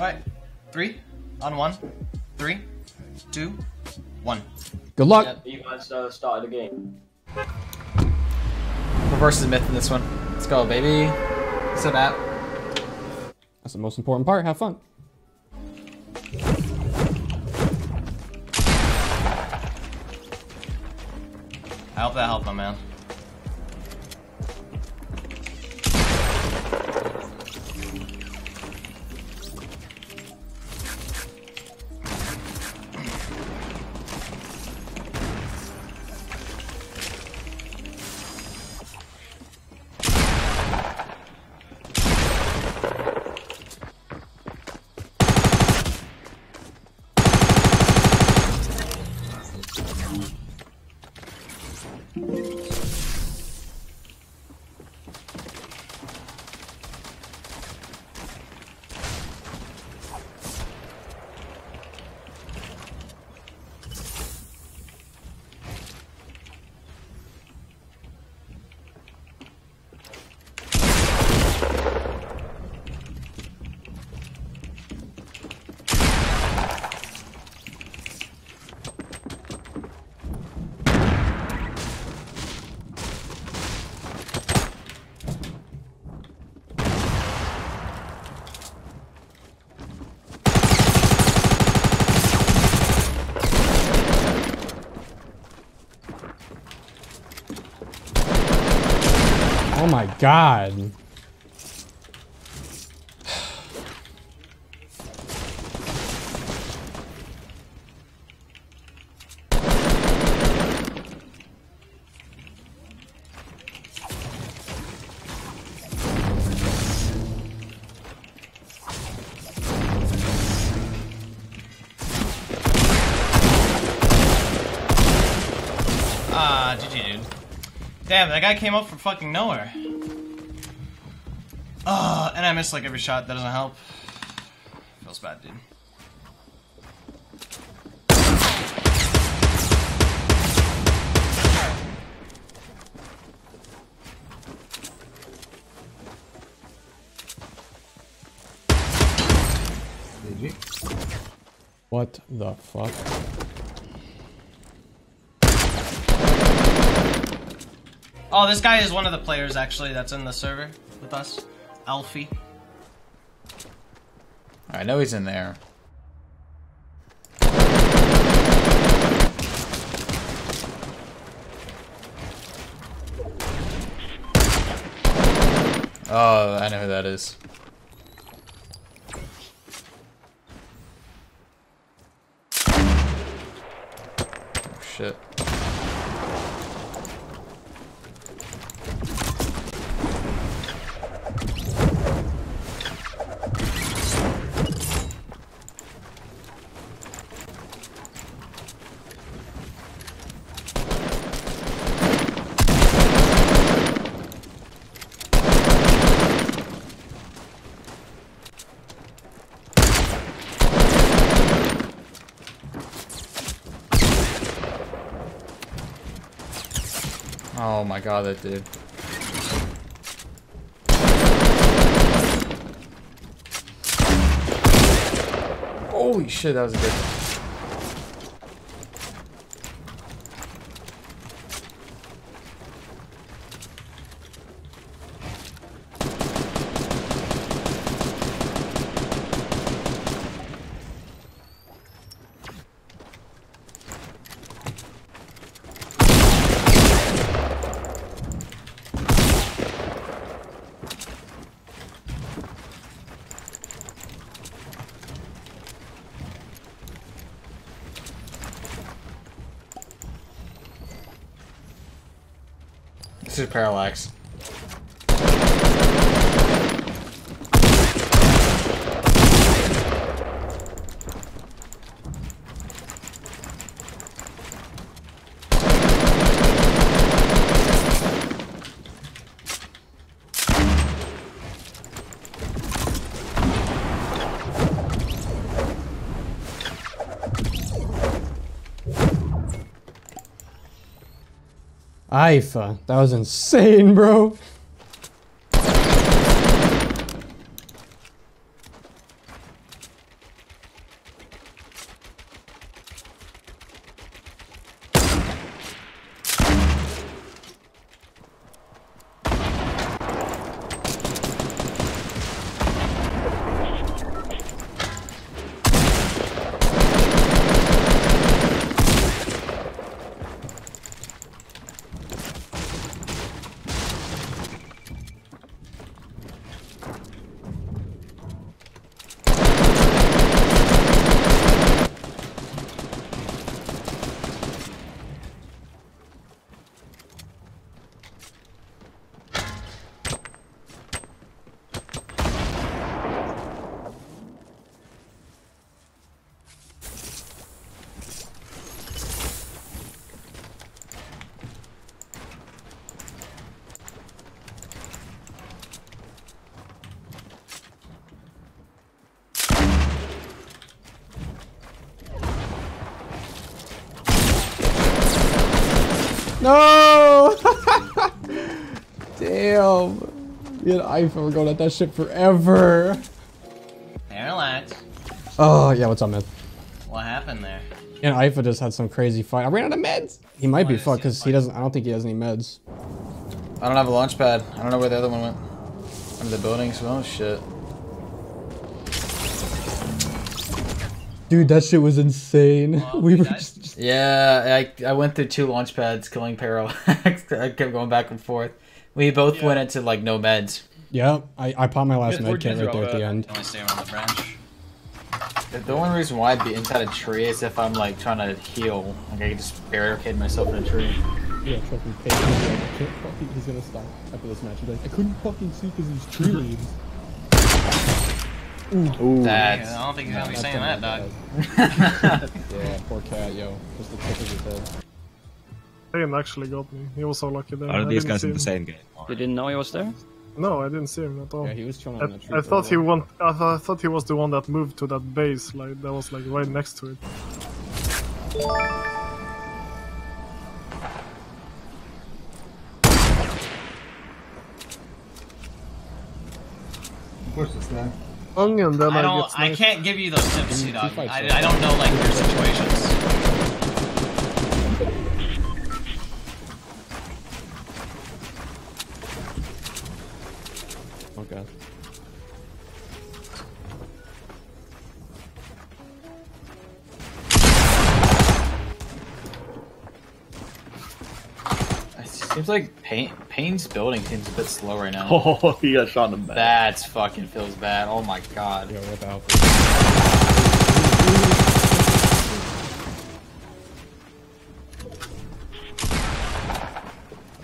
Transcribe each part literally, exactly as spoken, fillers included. Alright. Three. On one. Three. Two. One. Good luck. Yeah, you guys uh, started the game. Reverse is myth in this one. Let's go, baby. What's up, app? That's the most important part. Have fun. I hope that helped, my man. Oh my God. Ah, G G, dude. Damn, that guy came up from fucking nowhere. Ugh, and I missed like every shot. That doesn't help. Feels bad, dude. What the fuck? Oh, this guy is one of the players, actually, that's in the server with us. Alfie. I know he's in there. Oh, I know who that is. Oh, shit. Oh my God, that dude. Holy shit, that was a good one. This is Parallax. Aipha, that was insane, bro. No! Damn. Me and Aipha were going at that shit forever. Parallax. Oh, yeah, what's up, man? What happened there? And Aipha just had some crazy fight. I ran out of meds. He might what be fucked because he doesn't. I don't think he has any meds. I don't have a launch pad. I don't know where the other one went. Under the buildings. Oh shit. Dude, that shit was insane. Oh, we were just... Yeah, I I went through two launch pads killing Parallax. I kept going back and forth. We both yeah. went into like no meds. Yeah, I I popped my last med kit right there at the end. I only stay around the branch. The only reason why I'd be inside a tree is if I'm like trying to heal. Like I can just barricade myself in a tree. Yeah, fucking Payne. I can't fucking. He's gonna stop after this match. He's like, I couldn't fucking see because these tree leaves. Ooh. That's, I don't think he's no, gonna be saying that, dog. Yeah, poor cat, yo. Just the tip of his head. Payne actually got me. He was so lucky there. Are these guys in the same game? You didn't know he was there? No, I didn't see him at all. Yeah, he was chilling on the tree. I thought he won. I, th I thought he was the one that moved to that base, like that was like right next to it. Push this guy. And then I don't. I, I can't give you those tips, you dog. I, I don't know like your situations. Oh god. It seems like Payne, Payne's building seems a bit slow right now. Oh, he got shot in the back. That's fucking feels bad. Oh my god. Yo, rip Alfie.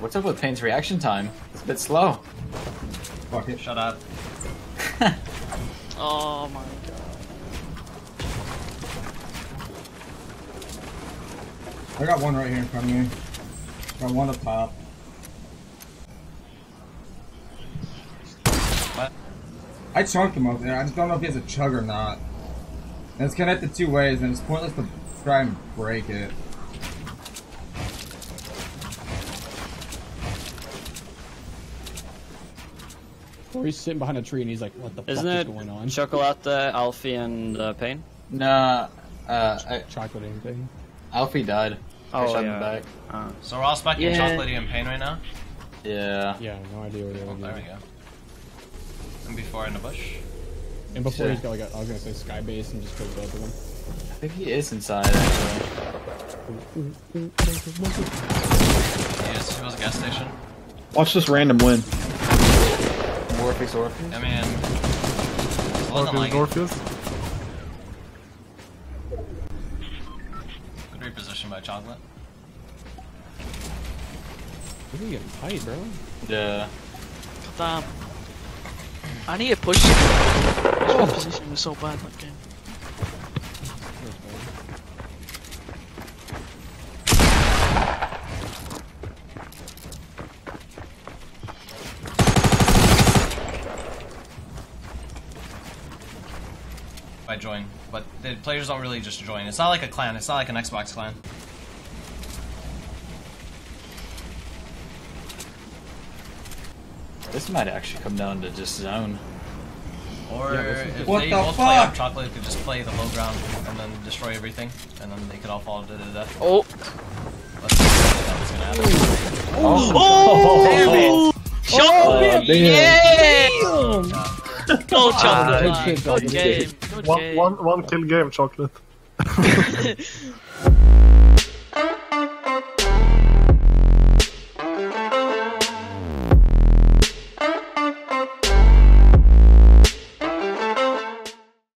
What's up with Payne's reaction time? It's a bit slow. Fuck it. Shut up. Oh my god. I got one right here in front of me. Got one up top. What? I chunked him up there. I just don't know if he has a chug or not. And it's connected two ways, and it's pointless to try and break it. Or he's sitting behind a tree and he's like, what the Isn't fuck is going on? Isn't it Chocolate, Alfie, and uh, Payne? Nah, uh... I, Chocolate and Payne. Alfie died. Oh, I shot yeah. him back. Uh, so we're all specking yeah. Chocolate and Payne right now? Yeah. Yeah, no idea where they are. Oh, there we go. And before in the bush? And before yeah. he's got like a, I was gonna say sky base and just kills both of them. I think he is inside, actually. Yes, he was a gas station. Watch this random win. Orpheus, Orpheus. I mean, it wasn't like Orpheus. Good reposition by Chocolate. We're really getting tight, bro. Yeah. Damn. I need to push it. Oh. My position was so bad that game. I join, but the players don't really just join. It's not like a clan, it's not like an Xbox clan. This might actually come down to just zone. Or yeah, if what they the both fuck? play off Chocolate, they could just play the low ground and then destroy everything, and then they could all fall to the death. Oh! Let's see if that was gonna happen. Oh! Oh! Damn it! Chocolate! Yeah! Go Chocolate! Ah, good, good, good game! Good one, game. One, one kill game, Chocolate.